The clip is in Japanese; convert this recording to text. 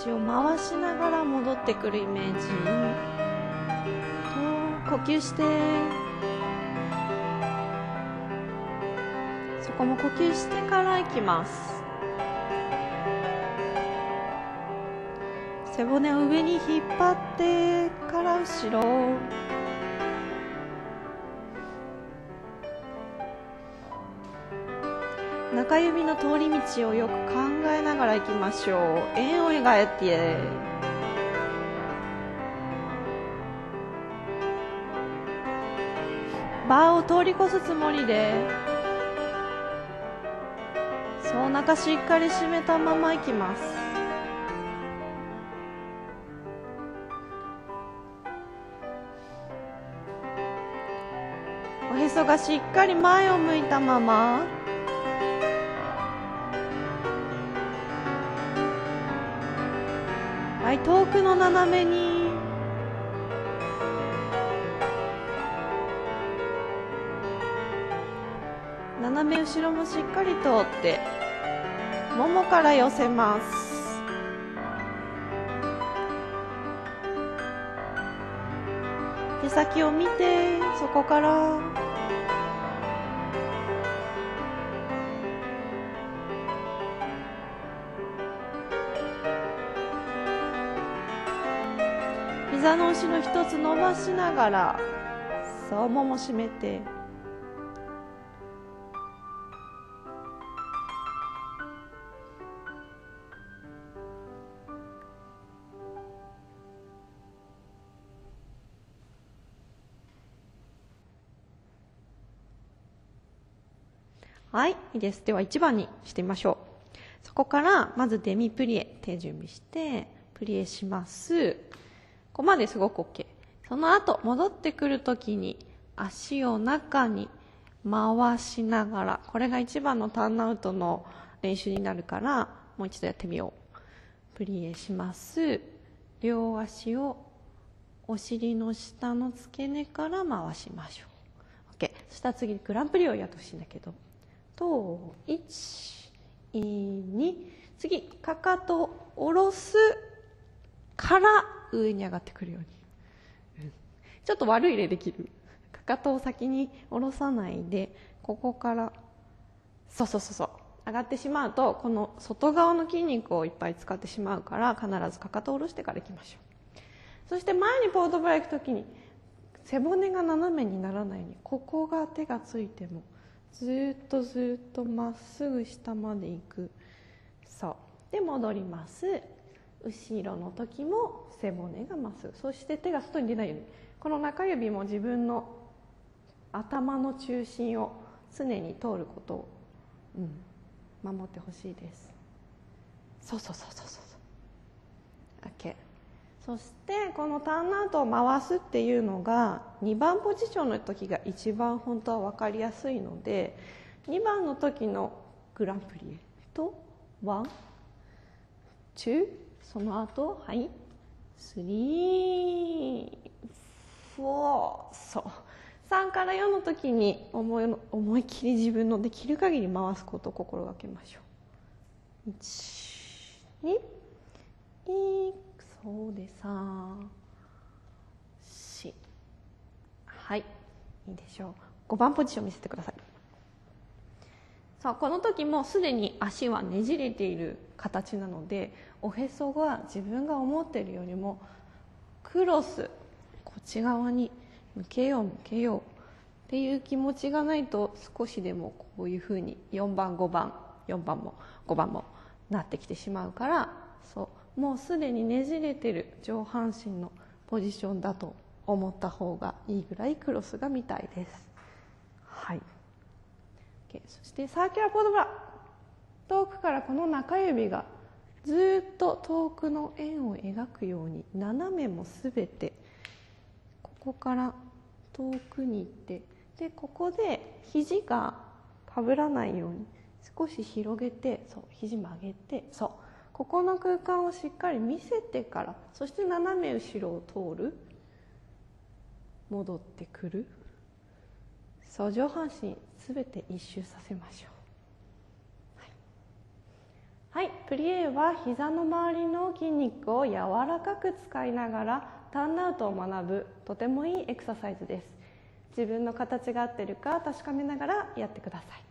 足を回しながら戻ってくるイメージ。呼吸して、そこも呼吸してからいきます。背骨を上に引っ張ってから後ろ、中指の通り道をよく考えながらいきましょう。円を描いて、バーを通り越すつもりで、そう、お腹しっかり締めたままいきます。おへそがしっかり前を向いたまま、はい、遠くの斜めに、斜め後ろもしっかり通ってももから寄せます。手先を見て、そこから膝の後ろ一つ伸ばしながら、そう、もも締めて、はい、いいです。では1番にしてみましょう。そこからまずデミプリエ、手準備してプリエします。ここまですごく OK。 その後戻ってくるときに足を中に回しながら、これが1番のターンアウトの練習になるから、もう一度やってみよう。プリエします。両足をお尻の下の付け根から回しましょう。 OK。 そしたら次にグランプリをやってほしいんだけど、と1、2、次かかとを下ろすから上に上がってくるように、ちょっと悪い例できる。かかとを先に下ろさないで、ここからそう上がってしまうと、この外側の筋肉をいっぱい使ってしまうから、必ずかかとを下ろしてからいきましょう。そして前にポートブラ行くときに背骨が斜めにならないように、ここが手がついてもずっとまっすぐ下まで行く。そうで戻ります。後ろの時も背骨がまっすぐ、そして手が外に出ないように、この中指も自分の頭の中心を常に通ることを、守ってほしいです。そう OK。 そしてこのターンアウトを回すっていうのが2番ポジションの時が一番本当は分かりやすいので、2番の時のグランプリエと1、2、その後、はい、3、4、そう、3から4の時に思いっきり自分のできる限り回すことを心がけましょう。1、2、そうで3、4、はい、いいでしょう。5番ポジション見せてください。さあ、この時もすでに足はねじれている形なので、おへそが自分が思っているよりもクロス、こっち側に向けようっていう気持ちがないと、少しでもこういうふうに4番も5番もなってきてしまうから、そう、もうすでにねじれてる上半身のポジションだと思った方がいいぐらいクロスが見たいです。はい、OK。 そしてサーキュラーポートブラ、遠くからこの中指がずっと遠くの円を描くように、斜めもすべてここから遠くに行って、でここで肘がかぶらないように少し広げて、そう、肘曲げて、そう、ここの空間をしっかり見せてから、そして斜め後ろを通る、戻ってくる、そう、上半身すべて一周させましょう。はい、はい。プリエは膝の周りの筋肉を柔らかく使いながらターンアウトを学ぶとてもいいエクササイズです。自分の形が合ってるか確かめながらやってください。